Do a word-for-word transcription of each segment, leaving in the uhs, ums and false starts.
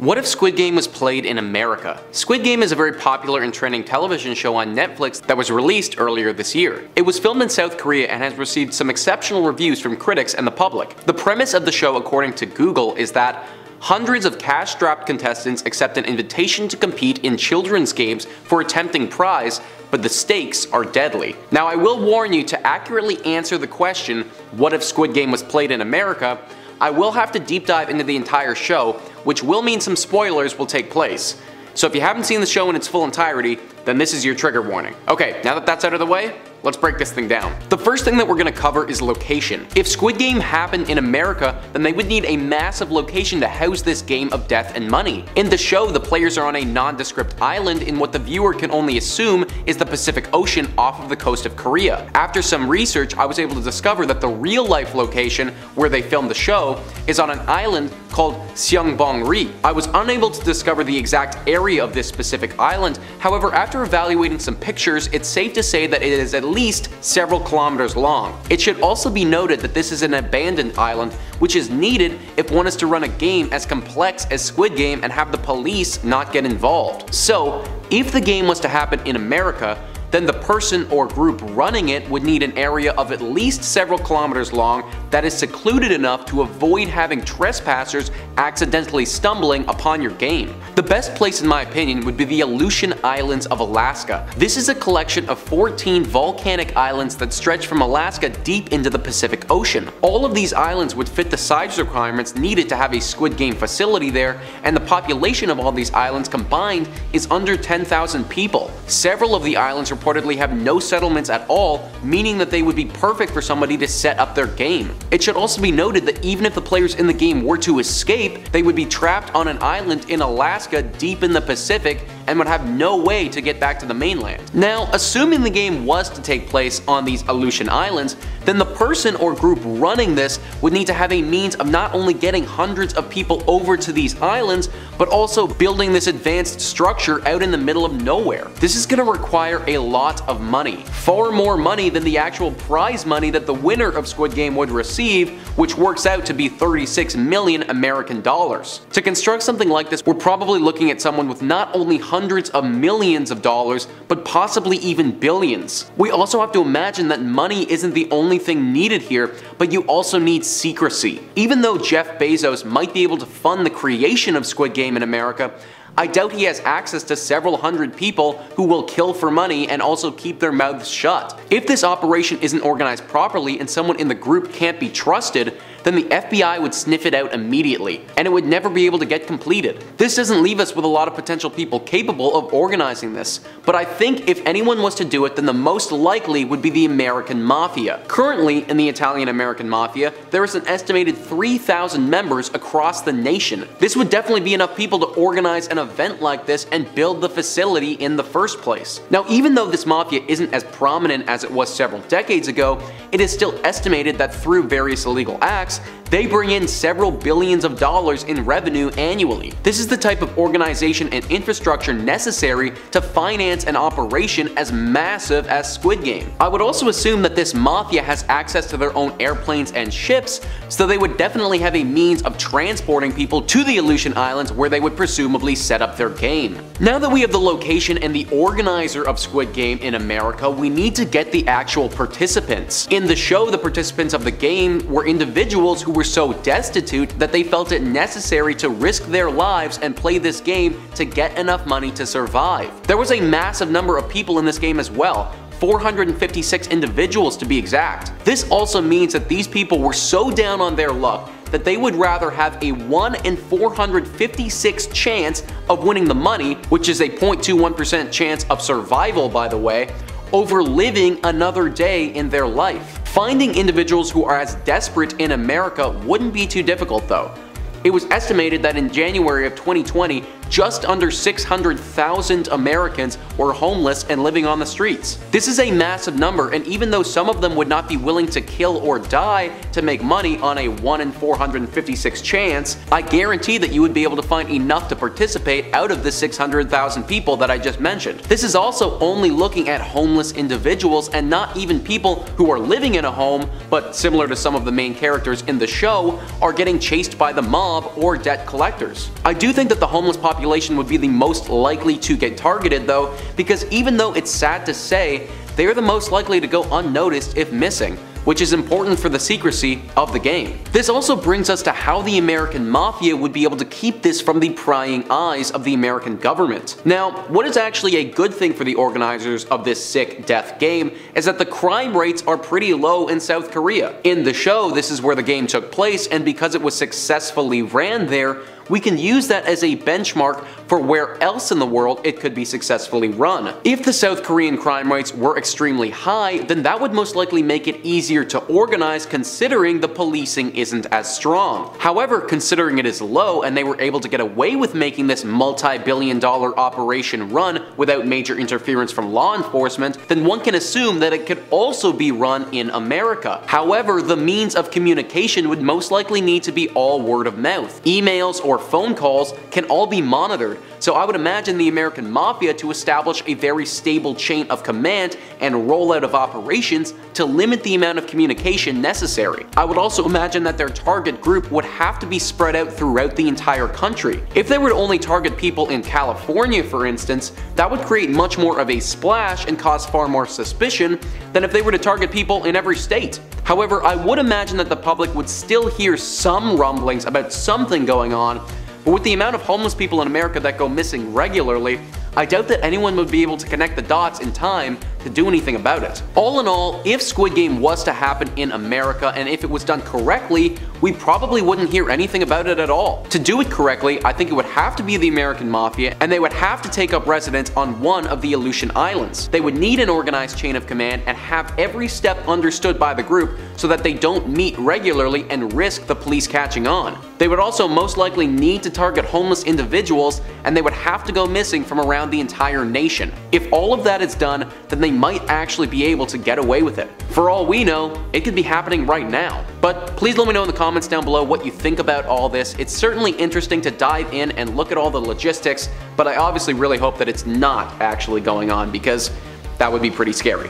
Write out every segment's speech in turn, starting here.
What if Squid Game was played in America? Squid Game is a very popular and trending television show on Netflix that was released earlier this year. It was filmed in South Korea and has received some exceptional reviews from critics and the public. The premise of the show, according to Google, is that hundreds of cash-strapped contestants accept an invitation to compete in children's games for a tempting prize, but the stakes are deadly. Now, I will warn you, to accurately answer the question, what if Squid Game was played in America, I will have to deep dive into the entire show, which will mean some spoilers will take place. So if you haven't seen the show in its full entirety, then this is your trigger warning. Okay, now that that's out of the way, let's break this thing down. The first thing that we're gonna cover is location. If Squid Game happened in America, then they would need a massive location to house this game of death and money. In the show, the players are on a nondescript island in what the viewer can only assume is the Pacific Ocean off of the coast of Korea. After some research, I was able to discover that the real-life location where they filmed the show is on an island called Seongbong-ri. I was unable to discover the exact area of this specific island, however, after evaluating some pictures, it's safe to say that it is at least several kilometers long. It should also be noted that this is an abandoned island, which is needed if one is to run a game as complex as Squid Game and have the police not get involved. So, if the game was to happen in America, then the person or group running it would need an area of at least several kilometers long that is secluded enough to avoid having trespassers accidentally stumbling upon your game. The best place, in my opinion, would be the Aleutian Islands of Alaska. This is a collection of fourteen volcanic islands that stretch from Alaska deep into the Pacific Ocean. All of these islands would fit the size requirements needed to have a Squid Game facility there, and the population of all these islands combined is under ten thousand people. Several of the islands are reportedly have no settlements at all, meaning that they would be perfect for somebody to set up their game. It should also be noted that even if the players in the game were to escape, they would be trapped on an island in Alaska deep in the Pacific and would have no way to get back to the mainland. Now, assuming the game was to take place on these Aleutian Islands, then the person or group running this would need to have a means of not only getting hundreds of people over to these islands, but also building this advanced structure out in the middle of nowhere. This is going to require a lot of money, far more money than the actual prize money that the winner of Squid Game would receive, which works out to be thirty-six million American dollars. To construct something like this, we're probably looking at someone with not only hundreds hundreds of millions of dollars, but possibly even billions. We also have to imagine that money isn't the only thing needed here, but you also need secrecy. Even though Jeff Bezos might be able to fund the creation of Squid Game in America, I doubt he has access to several hundred people who will kill for money and also keep their mouths shut. If this operation isn't organized properly and someone in the group can't be trusted, then the F B I would sniff it out immediately, and it would never be able to get completed. This doesn't leave us with a lot of potential people capable of organizing this, but I think if anyone was to do it, then the most likely would be the American Mafia. Currently, in the Italian-American Mafia, there is an estimated three thousand members across the nation. This would definitely be enough people to organize an event like this and build the facility in the first place. Now, even though this mafia isn't as prominent as it was several decades ago, it is still estimated that through various illegal acts, they bring in several billions of dollars in revenue annually. This is the type of organization and infrastructure necessary to finance an operation as massive as Squid Game. I would also assume that this mafia has access to their own airplanes and ships, so they would definitely have a means of transporting people to the Aleutian Islands where they would presumably set up their game. Now that we have the location and the organizer of Squid Game in America, we need to get the actual participants. In the show, the participants of the game were individuals who were so destitute that they felt it necessary to risk their lives and play this game to get enough money to survive. There was a massive number of people in this game as well, four hundred fifty-six individuals to be exact. This also means that these people were so down on their luck that they would rather have a one in four hundred fifty-six chance of winning the money, which is a zero point two one percent chance of survival, by the way, over living another day in their life. Finding individuals who are as desperate in America wouldn't be too difficult though. It was estimated that in January of twenty twenty, just under six hundred thousand Americans were homeless and living on the streets. This is a massive number, and even though some of them would not be willing to kill or die to make money on a one in four hundred fifty-six chance, I guarantee that you would be able to find enough to participate out of the six hundred thousand people that I just mentioned. This is also only looking at homeless individuals and not even people who are living in a home, but similar to some of the main characters in the show, are getting chased by the mob or debt collectors. I do think that the homeless population would be the most likely to get targeted though, because even though it's sad to say, they are the most likely to go unnoticed if missing, which is important for the secrecy of the game. This also brings us to how the American Mafia would be able to keep this from the prying eyes of the American government. Now, what is actually a good thing for the organizers of this sick death game is that the crime rates are pretty low in South Korea. In the show, this is where the game took place, and because it was successfully ran there, we can use that as a benchmark for where else in the world it could be successfully run. If the South Korean crime rates were extremely high, then that would most likely make it easier to organize considering the policing isn't as strong. However, considering it is low and they were able to get away with making this multi-billion dollar operation run without major interference from law enforcement, then one can assume that it could also be run in America. However, the means of communication would most likely need to be all word of mouth. Emails or phone calls can all be monitored, so I would imagine the American Mafia to establish a very stable chain of command and rollout of operations to limit the amount of communication necessary. I would also imagine that their target group would have to be spread out throughout the entire country. If they were to only target people in California, for instance, that would create much more of a splash and cause far more suspicion than if they were to target people in every state. However, I would imagine that the public would still hear some rumblings about something going on, but with the amount of homeless people in America that go missing regularly, I doubt that anyone would be able to connect the dots in time to do anything about it. All in all, if Squid Game was to happen in America and if it was done correctly, we probably wouldn't hear anything about it at all. To do it correctly, I think it would have to be the American Mafia, and they would have to take up residence on one of the Aleutian Islands. They would need an organized chain of command and have every step understood by the group so that they don't meet regularly and risk the police catching on. They would also most likely need to target homeless individuals, and they would have to go missing from around the entire nation. If all of that is done, then they might actually be able to get away with it. For all we know, it could be happening right now. But please let me know in the comments down below what you think about all this. It's certainly interesting to dive in and look at all the logistics, but I obviously really hope that it's not actually going on, because that would be pretty scary.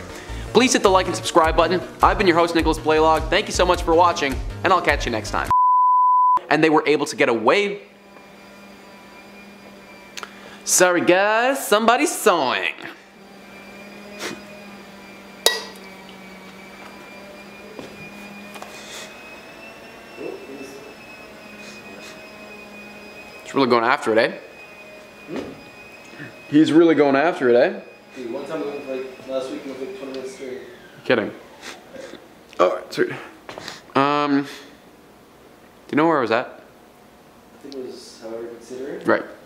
Please hit the like and subscribe button. I've been your host, Nicholas Paleolog. Thank you so much for watching, and I'll catch you next time. And they were able to get away. Sorry guys, somebody's sawing. He's really going after it, eh? Hmm? He's really going after it, eh? Dude, one time it was like, last week it was like twenty minutes straight. Kidding. Alright, sweet. Um, do you know where I was at? I think it was however considerate. Right.